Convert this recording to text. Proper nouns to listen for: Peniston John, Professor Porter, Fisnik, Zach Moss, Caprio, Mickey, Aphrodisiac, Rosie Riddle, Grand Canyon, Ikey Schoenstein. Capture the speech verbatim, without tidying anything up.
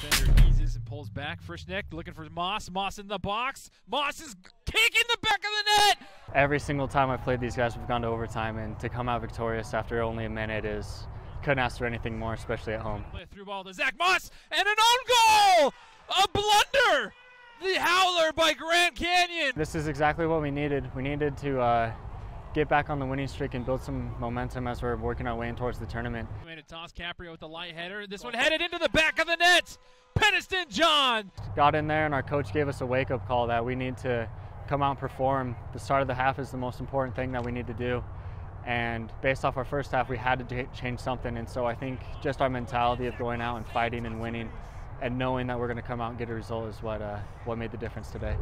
defender eases and pulls back. Fisnik looking for Moss. Moss in the box. Moss is kicking the back of the net. Every single time I played these guys, we've gone to overtime, and to come out victorious after only a minute is couldn't ask for anything more, especially at home. Play a through ball to Zach Moss and an own goal. A blunder. The howler by Grand Canyon. This is exactly what we needed. We needed to uh, get back on the winning streak and build some momentum as we're working our way in towards the tournament. Made a toss, Caprio with the light header. This one headed into the back of the net. Peniston John got in there, and our coach gave us a wake-up call that we need to come out and perform. The start of the half is the most important thing that we need to do. And based off our first half, we had to change something. And so I think just our mentality of going out and fighting and winning and knowing that we're going to come out and get a result is what uh, what made the difference today.